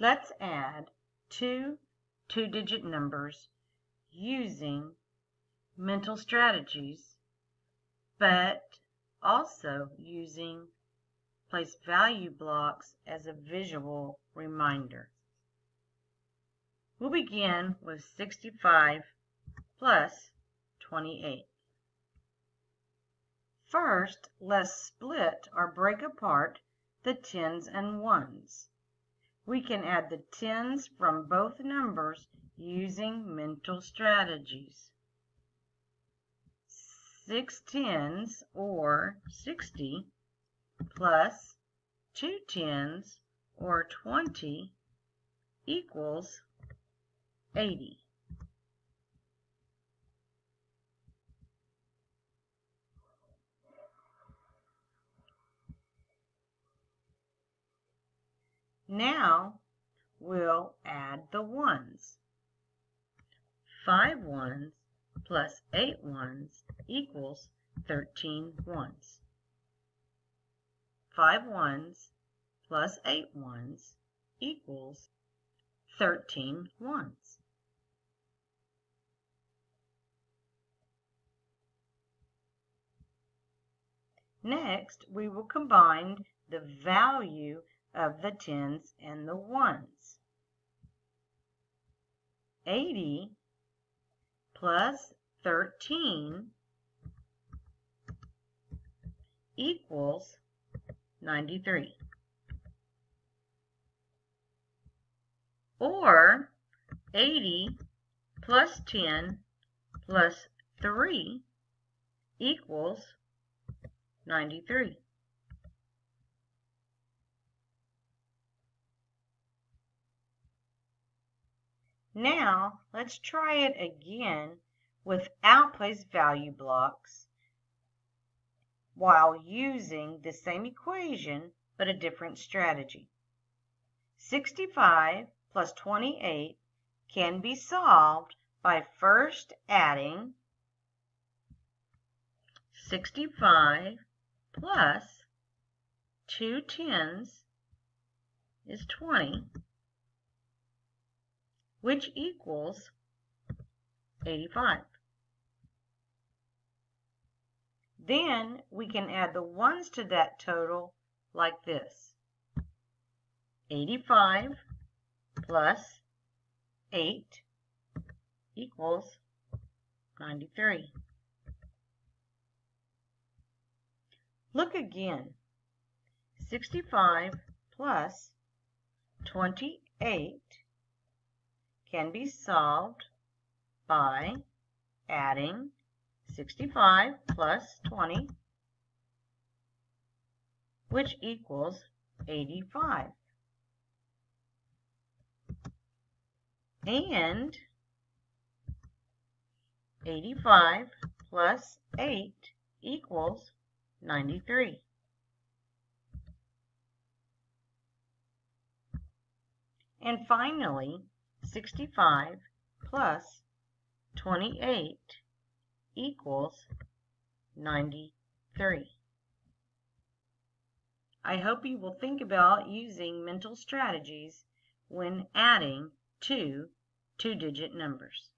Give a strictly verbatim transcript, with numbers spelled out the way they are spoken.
Let's add two two-digit numbers using mental strategies, but also using place value blocks as a visual reminder. We'll begin with sixty-five plus twenty-eight. First, let's split or break apart the tens and ones. We can add the tens from both numbers using mental strategies. Six tens, or sixty, plus two tens, or twenty, equals eighty. Now we'll add the ones. Five ones plus eight ones equals thirteen ones. Five ones plus eight ones equals thirteen ones. Next, we will combine the value of the tens and the ones. eighty plus thirteen equals ninety-three. Or eighty plus ten plus three equals ninety-three. Now, let's try it again without place value blocks while using the same equation but a different strategy. sixty-five plus twenty-eight can be solved by first adding sixty-five plus two tens is twenty, which equals eighty-five. Then we can add the ones to that total like this. eighty-five plus eight equals ninety-three. Look again. sixty-five plus twenty-eight can be solved by adding sixty-five plus twenty, which equals eighty-five. And eighty-five plus eight equals ninety-three. And finally, sixty-five plus twenty-eight equals ninety-three. I hope you will think about using mental strategies when adding two two-digit numbers.